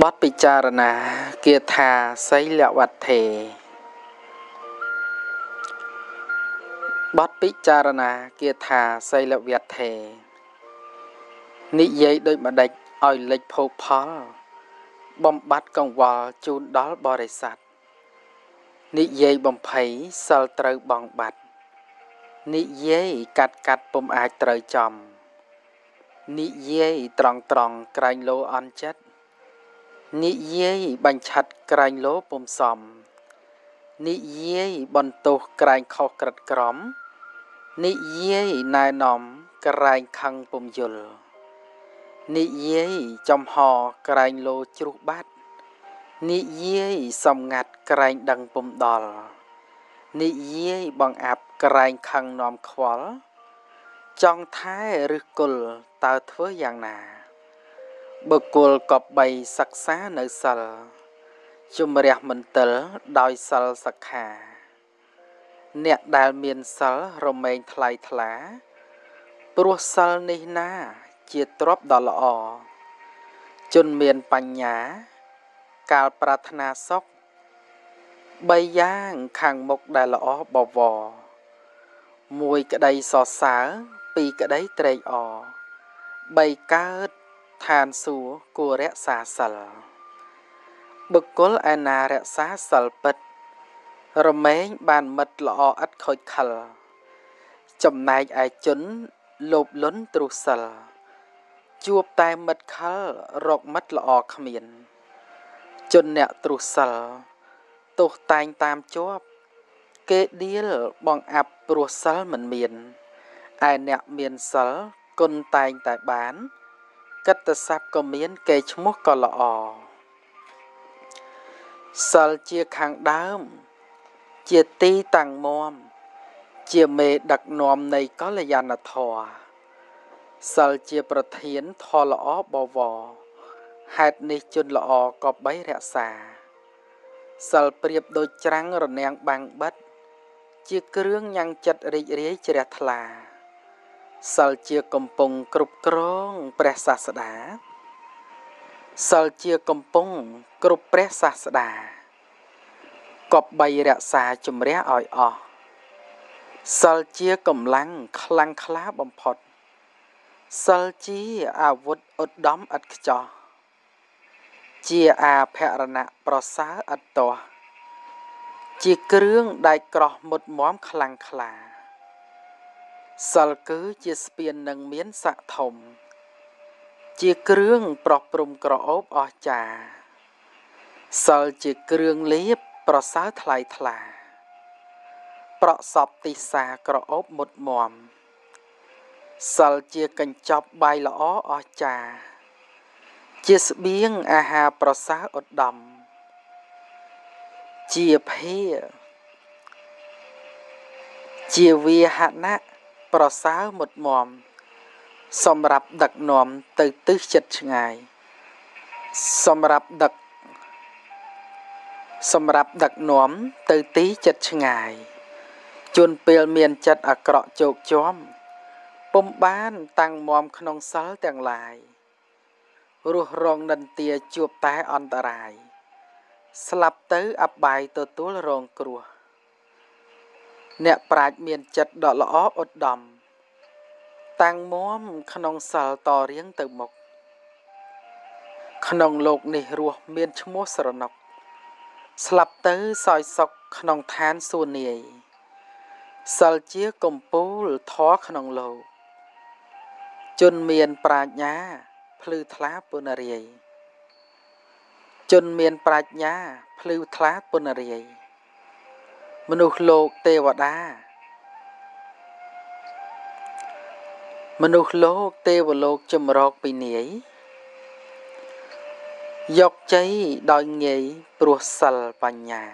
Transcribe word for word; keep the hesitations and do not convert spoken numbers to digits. บทปิจารณาเกียรธาไซเลวัตเทบทปิจารณาเกียรธาไซเลวัตเทนิยายโดยบัณฑิตอ่อยเล็กโพพอลบอมบัดกังวลจูนดอลบริษัทนิยายบอมไผ่สลตรบองบัดนิยายกัดกัดปมอาตรจอมนิยายตรองตรองไกรโลอันจัดนิเย่บัญชัดไกรโลปมสอมนิเย่บนตุไกรขอกระดกรอมนิเย่นายนอมไกรคังปมยุลนิเย่จำหอไกรโลจรุบัดนิเย่สมงัดไกรดังปมดอลนิเย่บังอับไกรคังนอมขวลจองท้ายรึกุลตาเถื่ออย่างนาบกุลกอบใบศักษาเนศลจุมเรียมันเตลดอยสลสักขาเนตดาลเมียนสลรมเมงทลายทลาปรัวสลนิหน้าเจียตรบดอลอจนเมียนปัญญาการปรารถนาซกใบย่างขังมกดาลอบวอมวยกระไดสอสาปีกระไดเตรอใบเกิดทานสูกูเรศาสลบุคคลอนาเรศาสลปิดระเมงบานมัดละออัดคอยขัลจำนายไอจุนหลบล้นตรุสลจูบตายมัดขัลรกมัดละอขมีนจนเนตรุสลตกตายตามจวบเกเดียลบังอับปรุสลเหมือนเมียนไอเนเมียนสลกลตายตายบ้านกัตสับก็เมียนเกยชมุกกละอสลเจียขังดามเจียตีต่างมอมเจียเมดักนอมในก็ลยานทอสลเจียประเทียนทอละอบวอหัดในจนละอกอบใบแรสาสลเปรียบโดยจรังระแนงบางบัดเจียเครื่องยังจัดริเรียเจรทลาสัลเจียกำปงกรุบกรองเปรศาสดาสัลเจียกำปงกรุบเปรศาสดากอบใบระสาจุมเรียอ่อยอสัลเจียกำลังคลังคล้าบำพดสัลเจียอาวุธอดด้อมอัดขจอเจียอาแพรณะประสาอัดตัวจีเครื่องได้กรอหมดม้อมคลังคลาสัลคือเจียสเปียนนังเมียนสะถมเจียเครื่องปรบปรุงกระอบอจาสัลเจียเครื่องเลียบประสาทลายทลาประสอบติสากระอบหมดมอมสัลเจียกันจับใบละอ้ออจาเจียสเบียงอาหาประสาอดดำเจียเพียเจียวีหะนะประสาหมดมอมสำหรับดักนอมตึกตึกจัดไงสำหรับดักสำหรับดักนอมตึกตีจัดไงจนเปลี่ยนเมียนจัดอักระโจกจอมปมบ้านตั้งมอมขนมซัลแต่งลายรูรองดันเตียจูบตายอันตรายสลับตื้ออับใบตัวตัวรองกลัวเนปราดเมียนจัดดอละอ้ออดดำตังม้อมขนองสลต่อเรียงเติมหมกขนองโลกในรัวเมียนชมัวสรนกสลับเตอซอยสกขนองทานสูเนียสลเจียกมปูลท้อขนองโลกจนเมียนปราดญาพลือทลาปุนเรียจนเมียนปราดญาพลือทลาปุนเรียมนุษย์โลกเทวดามนุษย์โลกเทวโลกจมรอกปีเหนียยกใจดอยเงยปรวสลปัญญา